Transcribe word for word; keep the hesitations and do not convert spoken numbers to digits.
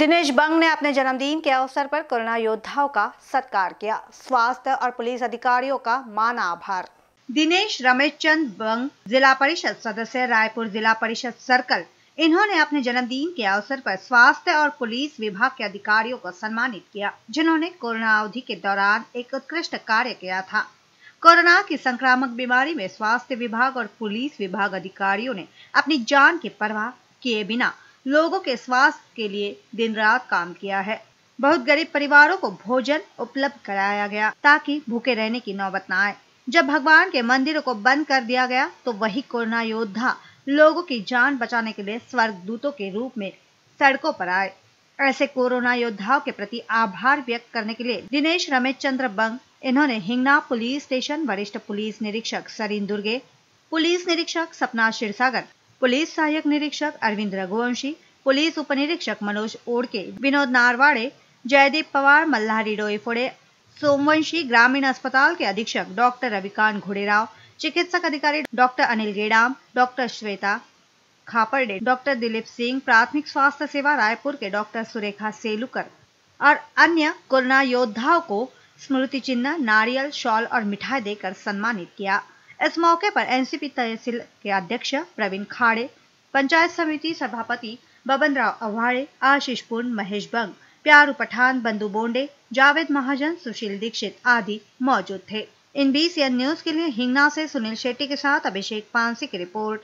दिनेश बंग ने अपने जन्मदिन के अवसर पर कोरोना योद्धाओं का सत्कार किया। स्वास्थ्य और पुलिस अधिकारियों का माना आभार। दिनेश रमेशचंद बंग जिला परिषद सदस्य रायपुर जिला परिषद सर्कल, इन्होंने अपने जन्मदिन के अवसर पर स्वास्थ्य और पुलिस विभाग के अधिकारियों को सम्मानित किया, जिन्होंने कोरोना अवधि के दौरान एक उत्कृष्ट कार्य किया था। कोरोना की संक्रामक बीमारी में स्वास्थ्य विभाग और पुलिस विभाग अधिकारियों ने अपनी जान की परवाह किए बिना लोगों के स्वास्थ्य के लिए दिन रात काम किया है। बहुत गरीब परिवारों को भोजन उपलब्ध कराया गया ताकि भूखे रहने की नौबत न आए। जब भगवान के मंदिरों को बंद कर दिया गया तो वही कोरोना योद्धा लोगों की जान बचाने के लिए स्वर्गदूतों के रूप में सड़कों पर आए। ऐसे कोरोना योद्धाओं के प्रति आभार व्यक्त करने के लिए दिनेश रमेश चंद्र बंग, इन्होंने हिंगना पुलिस स्टेशन वरिष्ठ पुलिस निरीक्षक सरिन दुर्गे, पुलिस निरीक्षक सपना शीर सागर, पुलिस सहायक निरीक्षक अरविंद रघुवंशी, पुलिस उपनिरीक्षक मनोज ओड़के, विनोद नारवाड़े, जयदीप पवार, मल्हारी डोई फोड़े, सोमवंशी, ग्रामीण अस्पताल के अधीक्षक डॉक्टर रविकांत घोड़ेराव, चिकित्सक अधिकारी doctor Anil Gedam, doctor Shweta Khaparde, doctor Dilip Singh, प्राथमिक स्वास्थ्य सेवा रायपुर के डॉक्टर सुरेखा सेलुकर और अन्य कोरोना योद्धाओं को स्मृति चिन्ह, नारियल, शॉल और मिठाई देकर सम्मानित किया। इस मौके पर एनसीपी तहसील के अध्यक्ष प्रवीण खाड़े, पंचायत समिति सभापति बबन राव अवाड़े, आशीष पूर्ण, महेश बंग, प्यारू पठान, बधु बोंडे, जावेद महाजन, सुशील दीक्षित आदि मौजूद थे। इन बीसीएन न्यूज के लिए हिंगना से सुनील शेट्टी के साथ अभिषेक पांसी की रिपोर्ट।